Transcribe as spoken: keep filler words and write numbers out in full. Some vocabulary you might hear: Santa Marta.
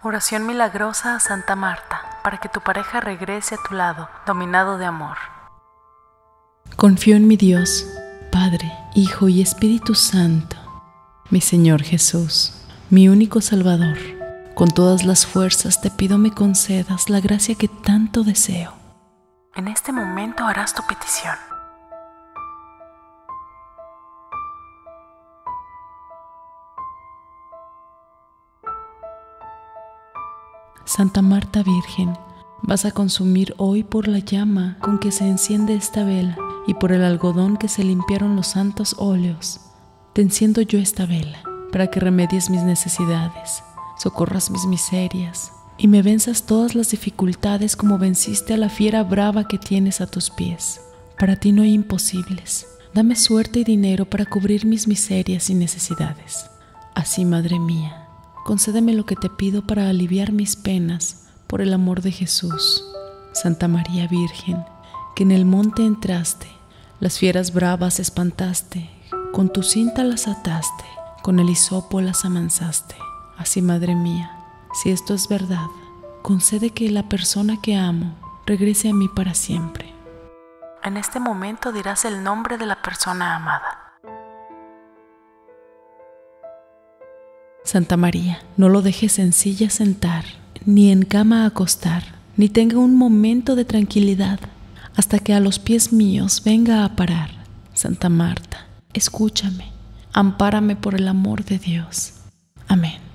Oración milagrosa a Santa Marta, para que tu pareja regrese a tu lado, dominado de amor. Confío en mi Dios, Padre, Hijo y Espíritu Santo, mi Señor Jesús, mi único Salvador. Con todas las fuerzas te pido me concedas la gracia que tanto deseo. En este momento harás tu petición. Santa Marta Virgen, vas a consumir hoy por la llama con que se enciende esta vela y por el algodón que se limpiaron los santos óleos. Te enciendo yo esta vela para que remedies mis necesidades, socorras mis miserias y me venzas todas las dificultades como venciste a la fiera brava que tienes a tus pies. Para ti no hay imposibles. Dame suerte y dinero para cubrir mis miserias y necesidades. Así, Madre mía, concédeme lo que te pido para aliviar mis penas, por el amor de Jesús. Santa María Virgen, que en el monte entraste, las fieras bravas espantaste, con tu cinta las ataste, con el hisopo las amansaste. Así, Madre mía, si esto es verdad, concede que la persona que amo regrese a mí para siempre. En este momento dirás el nombre de la persona amada. Santa María, no lo dejes en silla sentar, ni en cama acostar, ni tenga un momento de tranquilidad, hasta que a los pies míos venga a parar. Santa Marta, escúchame, ampárame por el amor de Dios. Amén.